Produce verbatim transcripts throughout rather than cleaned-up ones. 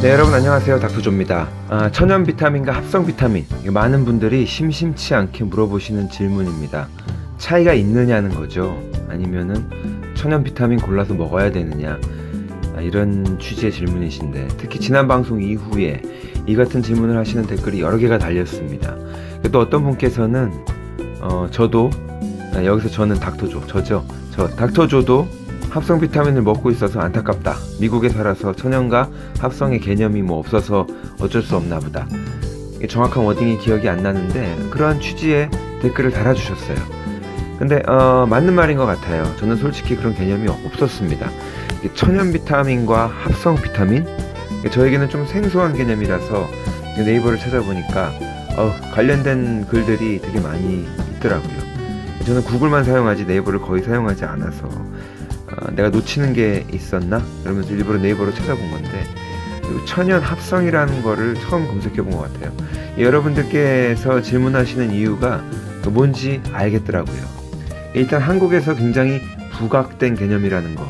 네, 여러분 안녕하세요. 닥터조입니다. 아, 천연 비타민과 합성 비타민, 많은 분들이 심심치 않게 물어보시는 질문입니다. 차이가 있느냐는 거죠. 아니면은 천연 비타민 골라서 먹어야 되느냐, 아, 이런 취지의 질문이신데, 특히 지난 방송 이후에 이 같은 질문을 하시는 댓글이 여러 개가 달렸습니다. 또 어떤 분께서는 어, 저도 아, 여기서 저는 닥터조 저죠 저 닥터조도 합성 비타민을 먹고 있어서 안타깝다. 미국에 살아서 천연과 합성의 개념이 뭐 없어서 어쩔 수 없나 보다. 정확한 워딩이 기억이 안 나는데 그러한 취지의 댓글을 달아주셨어요. 근데 어, 맞는 말인 것 같아요. 저는 솔직히 그런 개념이 없었습니다. 천연 비타민과 합성 비타민? 저에게는 좀 생소한 개념이라서 네이버를 찾아보니까 어, 관련된 글들이 되게 많이 있더라고요. 저는 구글만 사용하지 네이버를 거의 사용하지 않아서 어, 내가 놓치는 게 있었나? 이러면서 일부러 네이버로 찾아본 건데, 천연 합성이라는 거를 처음 검색해 본 것 같아요. 여러분들께서 질문하시는 이유가 뭔지 알겠더라고요. 일단 한국에서 굉장히 부각된 개념이라는 거,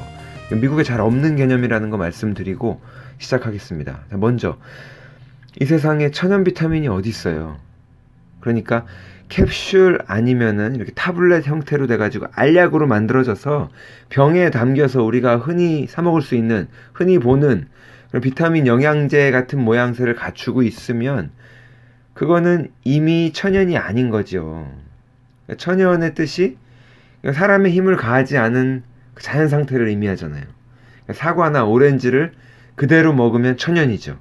미국에 잘 없는 개념이라는 거 말씀드리고 시작하겠습니다. 먼저, 이 세상에 천연 비타민이 어디 있어요? 그러니까 캡슐 아니면은 이렇게 타블렛 형태로 돼가지고 알약으로 만들어져서 병에 담겨서 우리가 흔히 사 먹을 수 있는, 흔히 보는 그런 비타민 영양제 같은 모양새를 갖추고 있으면 그거는 이미 천연이 아닌 거죠. 천연의 뜻이 사람의 힘을 가하지 않은 자연 상태를 의미하잖아요. 사과나 오렌지를 그대로 먹으면 천연이죠.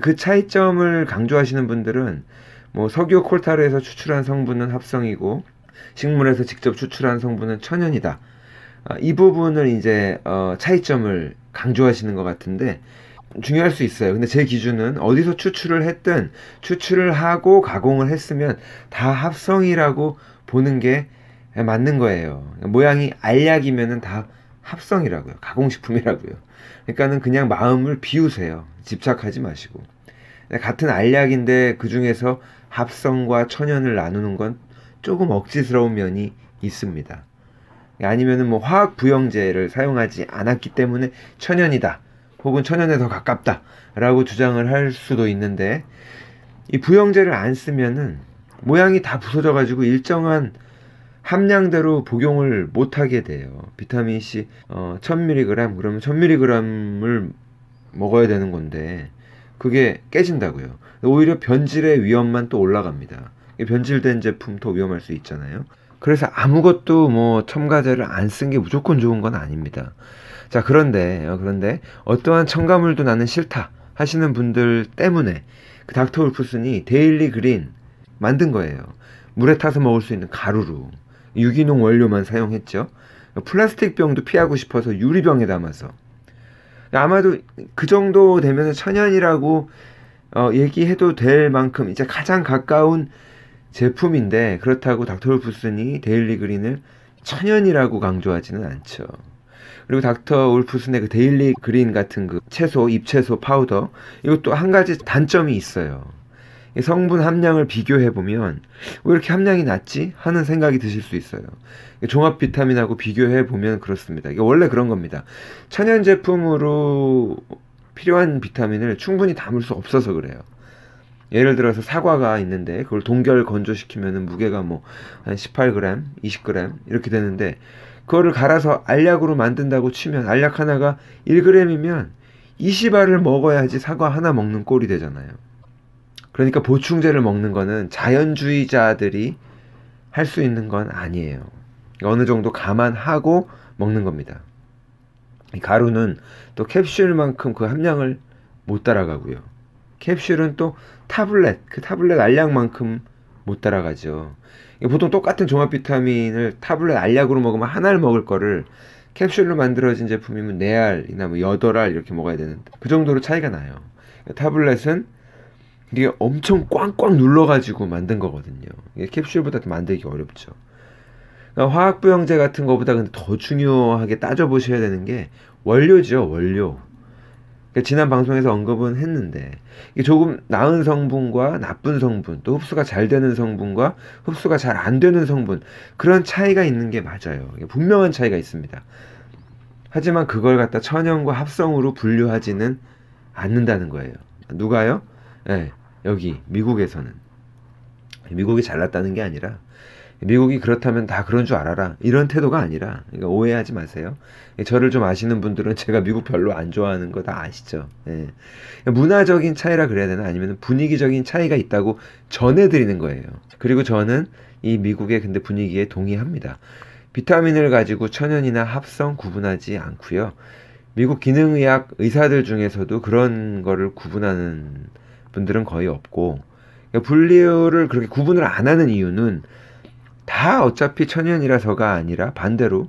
그 차이점을 강조하시는 분들은 뭐 석유 콜타르에서 추출한 성분은 합성이고 식물에서 직접 추출한 성분은 천연이다. 아, 이 부분을 이제 어, 차이점을 강조하시는 것 같은데 중요할 수 있어요. 근데 제 기준은 어디서 추출을 했든 추출을 하고 가공을 했으면 다 합성이라고 보는 게 맞는 거예요. 모양이 알약이면은 다 합성이라고요. 가공식품이라고요. 그러니까는 그냥 마음을 비우세요. 집착하지 마시고. 같은 알약인데 그 중에서 합성과 천연을 나누는 건 조금 억지스러운 면이 있습니다. 아니면은 뭐 화학 부형제를 사용하지 않았기 때문에 천연이다, 혹은 천연에 더 가깝다 라고 주장을 할 수도 있는데, 이 부형제를 안 쓰면은 모양이 다 부서져 가지고 일정한 함량대로 복용을 못하게 돼요. 비타민C 어, 천 밀리그램, 그러면 천 밀리그램을 먹어야 되는 건데 그게 깨진다고요. 오히려 변질의 위험만 또 올라갑니다. 변질된 제품 더 위험할 수 있잖아요. 그래서 아무것도 뭐 첨가제를 안 쓴 게 무조건 좋은 건 아닙니다. 자, 그런데 그런데 어떠한 첨가물도 나는 싫다 하시는 분들 때문에 그 닥터 울프슨이 데일리 그린 만든 거예요. 물에 타서 먹을 수 있는 가루로 유기농 원료만 사용했죠. 플라스틱 병도 피하고 싶어서 유리병에 담아서, 아마도 그 정도 되면 천연이라고 어, 얘기해도 될 만큼 이제 가장 가까운 제품인데, 그렇다고 닥터 울프슨이 데일리 그린을 천연이라고 강조하지는 않죠. 그리고 닥터 울프슨의 그 데일리 그린 같은 그 채소, 잎채소 파우더, 이것도 한 가지 단점이 있어요. 성분 함량을 비교해보면 왜 이렇게 함량이 낮지? 하는 생각이 드실 수 있어요. 종합 비타민하고 비교해보면 그렇습니다. 이게 원래 그런 겁니다. 천연 제품으로 필요한 비타민을 충분히 담을 수 없어서 그래요. 예를 들어서 사과가 있는데 그걸 동결 건조시키면 무게가 뭐 한 십팔 그램, 이십 그램 이렇게 되는데, 그거를 갈아서 알약으로 만든다고 치면 알약 하나가 일 그램이면 이십 알을 먹어야지 사과 하나 먹는 꼴이 되잖아요. 그러니까 보충제를 먹는 거는 자연주의자들이 할 수 있는 건 아니에요. 어느 정도 감안하고 먹는 겁니다. 이 가루는 또 캡슐만큼 그 함량을 못 따라가고요. 캡슐은 또 타블렛, 그 타블렛 알약만큼 못 따라가죠. 보통 똑같은 종합 비타민을 타블렛 알약으로 먹으면 한 알 먹을 거를 캡슐로 만들어진 제품이면 네 알이나 뭐 여덟 알 이렇게 먹어야 되는데 그 정도로 차이가 나요. 타블렛은 이게 엄청 꽝꽝 눌러가지고 만든 거거든요. 이게 캡슐보다 만들기 어렵죠. 그러니까 화학부형제 같은 거보다 근데 더 중요하게 따져보셔야 되는 게 원료죠, 원료. 그러니까 지난 방송에서 언급은 했는데, 이게 조금 나은 성분과 나쁜 성분, 또 흡수가 잘 되는 성분과 흡수가 잘 안 되는 성분, 그런 차이가 있는 게 맞아요. 분명한 차이가 있습니다. 하지만 그걸 갖다 천연과 합성으로 분류하지는 않는다는 거예요. 누가요? 예, 여기 미국에서는. 미국이 잘났다는 게 아니라, 미국이 그렇다면 다 그런 줄 알아라, 이런 태도가 아니라, 그러니까 오해하지 마세요. 저를 좀 아시는 분들은 제가 미국 별로 안 좋아하는 거 다 아시죠. 예. 문화적인 차이라 그래야 되나, 아니면 분위기적인 차이가 있다고 전해드리는 거예요. 그리고 저는 이 미국의 근데 분위기에 동의합니다. 비타민을 가지고 천연이나 합성 구분하지 않고요. 미국 기능의학 의사들 중에서도 그런 거를 구분하는 분들은 거의 없고, 그러니까 분류를 그렇게 구분을 안 하는 이유는 다 어차피 천연이라서가 아니라, 반대로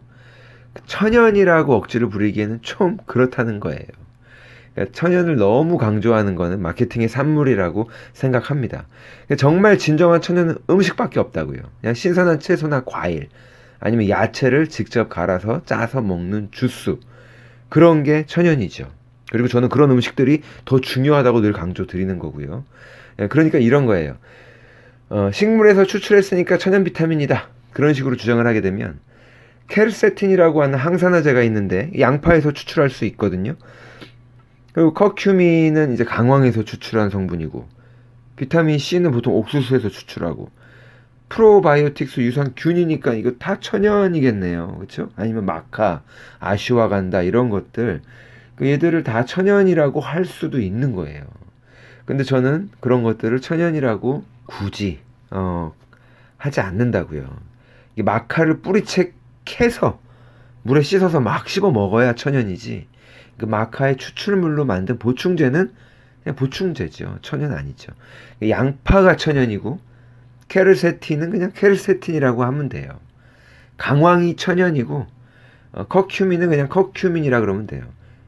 천연이라고 억지를 부리기에는 좀 그렇다는 거예요. 그러니까 천연을 너무 강조하는 거는 마케팅의 산물이라고 생각합니다. 그러니까 정말 진정한 천연은 음식밖에 없다고요. 그냥 신선한 채소나 과일, 아니면 야채를 직접 갈아서 짜서 먹는 주스, 그런 게 천연이죠. 그리고 저는 그런 음식들이 더 중요하다고 늘 강조 드리는 거고요. 그러니까 이런 거예요. 어, 식물에서 추출했으니까 천연 비타민이다, 그런 식으로 주장을 하게 되면, 케르세틴이라고 하는 항산화제가 있는데 양파에서 추출할 수 있거든요. 그리고 커큐민은 이제 강황에서 추출한 성분이고, 비타민 C는 보통 옥수수에서 추출하고, 프로바이오틱스 유산균이니까 이거 다 천연이겠네요. 그렇죠? 아니면 마카, 아슈와간다, 이런 것들, 그 얘들을 다 천연이라고 할 수도 있는 거예요. 근데 저는 그런 것들을 천연이라고 굳이 어, 하지 않는다고요. 이 마카를 뿌리채 캐서 물에 씻어서 막 씹어 먹어야 천연이지, 그 마카의 추출물로 만든 보충제는 그냥 보충제죠. 천연 아니죠. 양파가 천연이고, 케르세틴은 그냥 케르세틴이라고 하면 돼요. 강황이 천연이고, 어, 커큐민은 그냥 커큐민이라 그러면 돼요.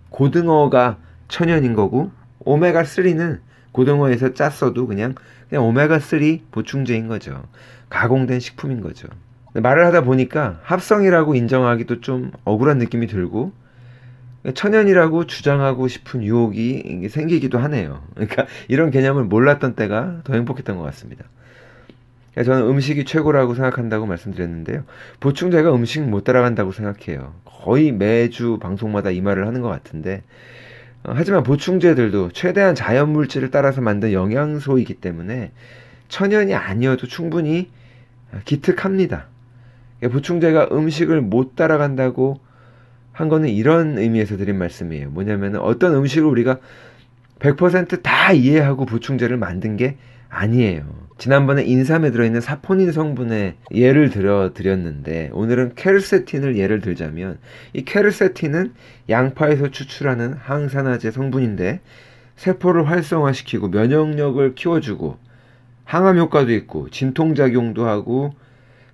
고등어가 천연인 거고, 오메가삼은 고등어에서 짰어도 그냥 그냥 오메가삼 보충제인 거죠. 가공된 식품인 거죠. 말을 하다 보니까 합성이라고 인정하기도 좀 억울한 느낌이 들고, 천연이라고 주장하고 싶은 유혹이 생기기도 하네요. 그러니까 이런 개념을 몰랐던 때가 더 행복했던 것 같습니다. 저는 음식이 최고라고 생각한다고 말씀드렸는데요. 보충제가 음식 못 따라간다고 생각해요. 거의 매주 방송마다 이 말을 하는 것 같은데, 하지만 보충제들도 최대한 자연물질을 따라서 만든 영양소이기 때문에 천연이 아니어도 충분히 기특합니다. 보충제가 음식을 못 따라간다고 한 거는 이런 의미에서 드린 말씀이에요. 뭐냐면, 어떤 음식을 우리가 백 퍼센트 다 이해하고 보충제를 만든 게 아니에요. 지난번에 인삼에 들어있는 사포닌 성분의 예를 들어 드렸는데, 오늘은 케르세틴을 예를 들자면, 이 케르세틴은 양파에서 추출하는 항산화제 성분인데, 세포를 활성화시키고 면역력을 키워주고 항암 효과도 있고 진통작용도 하고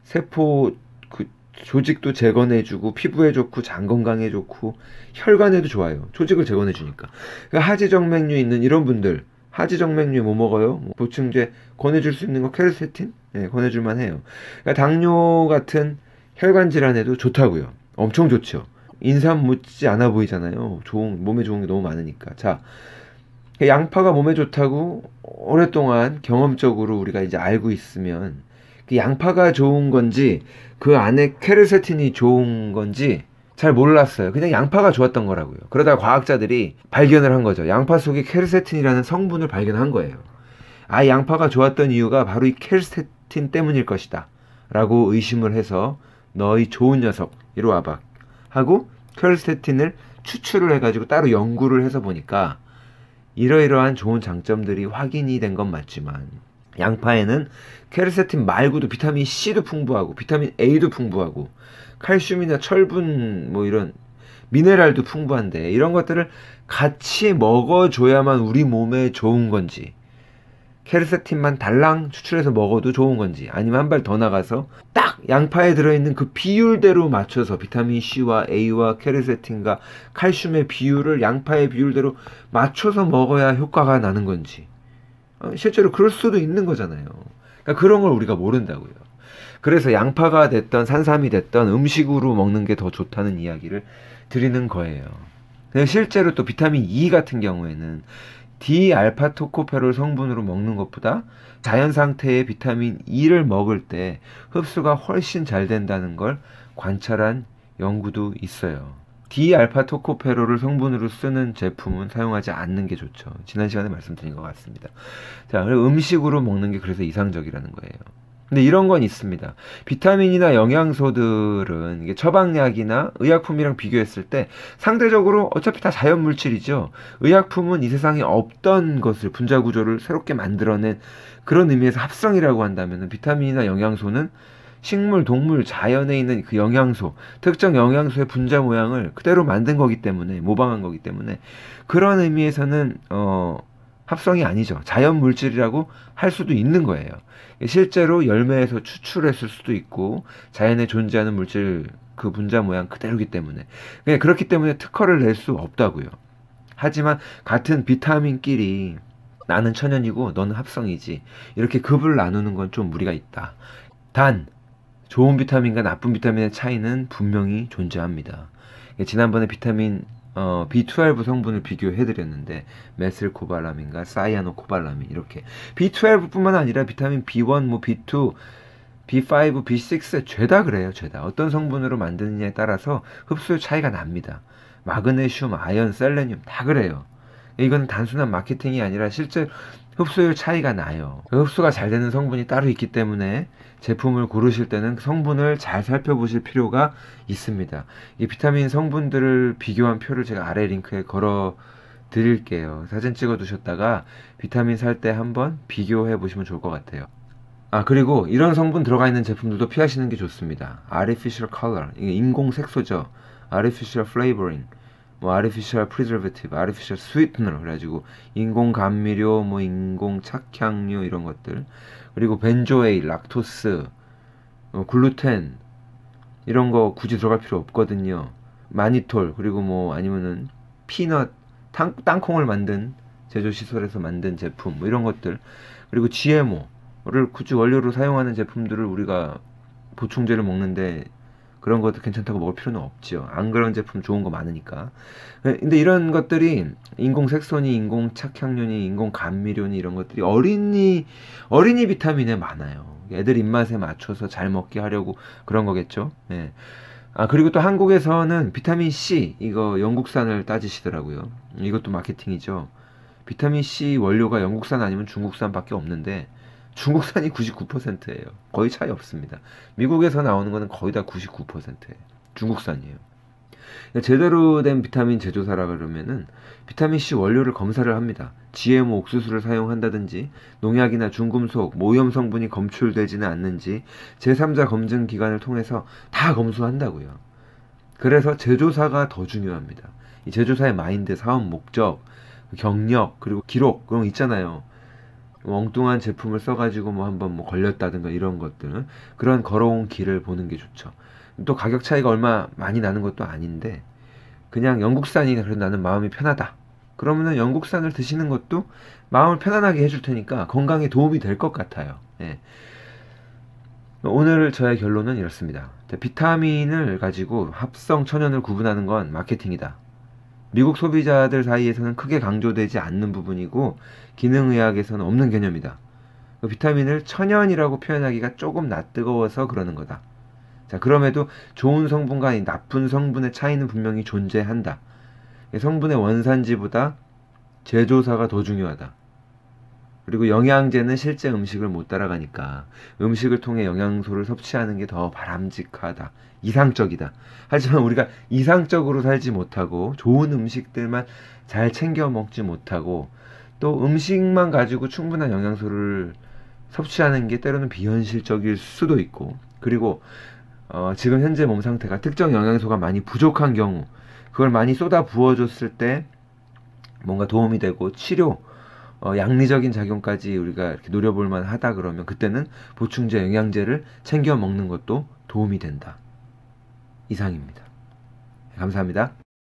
세포 그 조직도 재건해주고 피부에 좋고 장 건강에 좋고 혈관에도 좋아요. 조직을 재건해주니까. 그러니까 하지정맥류 있는 이런 분들, 하지정맥류 뭐 먹어요? 보충제 권해줄 수 있는 거 케르세틴? 네, 권해줄만 해요. 그러니까 당뇨 같은 혈관 질환에도 좋다고요. 엄청 좋죠. 인삼 못지 않아 보이잖아요. 좋은, 몸에 좋은 게 너무 많으니까. 자, 양파가 몸에 좋다고 오랫동안 경험적으로 우리가 이제 알고 있으면, 그 양파가 좋은 건지 그 안에 케르세틴이 좋은 건지 잘 몰랐어요. 그냥 양파가 좋았던 거라고요. 그러다가 과학자들이 발견을 한 거죠. 양파 속에 케르세틴이라는 성분을 발견한 거예요. 아, 양파가 좋았던 이유가 바로 이 케르세틴 때문일 것이다 라고 의심을 해서, 너희 좋은 녀석 이리 와봐 하고 케르세틴을 추출을 해가지고 따로 연구를 해서 보니까, 이러이러한 좋은 장점들이 확인이 된 건 맞지만, 양파에는 케르세틴 말고도 비타민 C도 풍부하고 비타민 A도 풍부하고 칼슘이나 철분 뭐 이런 미네랄도 풍부한데, 이런 것들을 같이 먹어줘야만 우리 몸에 좋은 건지, 케르세틴만 달랑 추출해서 먹어도 좋은 건지, 아니면 한 발 더 나가서 딱 양파에 들어있는 그 비율대로 맞춰서 비타민 C와 A와 케르세틴과 칼슘의 비율을 양파의 비율대로 맞춰서 먹어야 효과가 나는 건지, 실제로 그럴 수도 있는 거잖아요. 그러니까 그런 걸 우리가 모른다고요. 그래서 양파가 됐던 산삼이 됐던 음식으로 먹는 게 더 좋다는 이야기를 드리는 거예요. 실제로 또 비타민 E 같은 경우에는 디알파토코페롤 성분으로 먹는 것보다 자연 상태의 비타민 E를 먹을 때 흡수가 훨씬 잘 된다는 걸 관찰한 연구도 있어요. 디알파토코페롤을 성분으로 쓰는 제품은 사용하지 않는 게 좋죠. 지난 시간에 말씀드린 것 같습니다. 자, 그리고 음식으로 먹는 게 그래서 이상적이라는 거예요. 근데 이런 건 있습니다. 비타민이나 영양소들은 이게 처방약이나 의약품이랑 비교했을 때 상대적으로 어차피 다 자연물질이죠. 의약품은 이 세상에 없던 것을, 분자구조를 새롭게 만들어낸 그런 의미에서 합성이라고 한다면, 비타민이나 영양소는 식물, 동물, 자연에 있는 그 영양소, 특정 영양소의 분자 모양을 그대로 만든 거기 때문에, 모방한 거기 때문에 그런 의미에서는 어, 합성이 아니죠. 자연물질이라고 할 수도 있는 거예요. 실제로 열매에서 추출했을 수도 있고 자연에 존재하는 물질 그 분자 모양 그대로이기 때문에, 그렇기 때문에 특허를 낼 수 없다고요. 하지만 같은 비타민끼리 나는 천연이고 너는 합성이지, 이렇게 급을 나누는 건 좀 무리가 있다. 단, 좋은 비타민과 나쁜 비타민의 차이는 분명히 존재합니다. 지난번에 비타민 어, 비 십이 성분을 비교해드렸는데, 메틸코발라민과 사이아노코발라민, 이렇게 비 십이뿐만 아니라 비타민 비 일, 뭐 비 이, 비 오, 비 육 죄다 그래요. 죄다 어떤 성분으로 만드느냐에 따라서 흡수율 차이가 납니다. 마그네슘, 아연, 셀레늄 다 그래요. 이건 단순한 마케팅이 아니라 실제 흡수율 차이가 나요. 흡수가 잘 되는 성분이 따로 있기 때문에 제품을 고르실 때는 성분을 잘 살펴보실 필요가 있습니다. 이 비타민 성분들을 비교한 표를 제가 아래 링크에 걸어 드릴게요. 사진 찍어 두셨다가 비타민 살 때 한번 비교해 보시면 좋을 것 같아요. 아, 그리고 이런 성분 들어가 있는 제품들도 피하시는 게 좋습니다. Artificial Color, 이게 인공 색소죠. Artificial Flavoring, 뭐 artificial preservative, artificial sweetener, 그래가지고 인공 감미료, 뭐 인공 착향료 이런 것들, 그리고 벤조에일, 락토스, 어, 글루텐 이런 거 굳이 들어갈 필요 없거든요. 마니톨, 그리고 뭐 아니면은 피넛, 땅, 땅콩을 만든 제조시설에서 만든 제품 뭐 이런 것들, 그리고 지엠오를 굳이 원료로 사용하는 제품들을 우리가 보충제를 먹는데 그런 것도 괜찮다고 먹을 필요는 없죠. 안 그런 제품 좋은 거 많으니까. 근데 이런 것들이 인공 색소니 인공 착향료니 인공 감미료니 이런 것들이 어린이 어린이 비타민에 많아요. 애들 입맛에 맞춰서 잘 먹게 하려고 그런 거겠죠. 예. 아, 그리고 또 한국에서는 비타민 C, 이거 영국산을 따지시더라고요. 이것도 마케팅이죠. 비타민 C 원료가 영국산 아니면 중국산밖에 없는데 중국산이 구십구 퍼센트예요. 거의 차이 없습니다. 미국에서 나오는 거는 거의 다 구십구 퍼센트예요. 중국산이에요. 제대로 된 비타민 제조사라 그러면은 비타민C 원료를 검사를 합니다. 지엠오 옥수수를 사용한다든지, 농약이나 중금속, 오염 성분이 검출되지는 않는지 제삼자 검증 기관을 통해서 다 검수한다고요. 그래서 제조사가 더 중요합니다. 이 제조사의 마인드, 사업 목적, 경력, 그리고 기록, 그런 거 있잖아요. 엉뚱한 제품을 써가지고 뭐 한번 뭐 걸렸다든가 이런 것들은 그런 걸어온 길을 보는 게 좋죠. 또 가격 차이가 얼마 많이 나는 것도 아닌데 그냥 영국산이 그래도 나는 마음이 편하다 그러면은 영국산을 드시는 것도 마음을 편안하게 해줄 테니까 건강에 도움이 될 것 같아요. 예. 오늘 저의 결론은 이렇습니다. 비타민을 가지고 합성 천연을 구분하는 건 마케팅이다. 미국 소비자들 사이에서는 크게 강조되지 않는 부분이고 기능의학에서는 없는 개념이다. 비타민을 천연이라고 표현하기가 조금 낯뜨거워서 그러는 거다. 자, 그럼에도 좋은 성분과 나쁜 성분의 차이는 분명히 존재한다. 성분의 원산지보다 제조사가 더 중요하다. 그리고 영양제는 실제 음식을 못 따라가니까 음식을 통해 영양소를 섭취하는 게 더 바람직하다, 이상적이다. 하지만 우리가 이상적으로 살지 못하고 좋은 음식들만 잘 챙겨 먹지 못하고 또 음식만 가지고 충분한 영양소를 섭취하는 게 때로는 비현실적일 수도 있고, 그리고 어, 지금 현재 몸 상태가 특정 영양소가 많이 부족한 경우 그걸 많이 쏟아 부어줬을 때 뭔가 도움이 되고 치료, 어, 양리적인 작용까지 우리가 이렇게 노려볼만 하다 그러면 그때는 보충제, 영양제를 챙겨 먹는 것도 도움이 된다. 이상입니다. 감사합니다.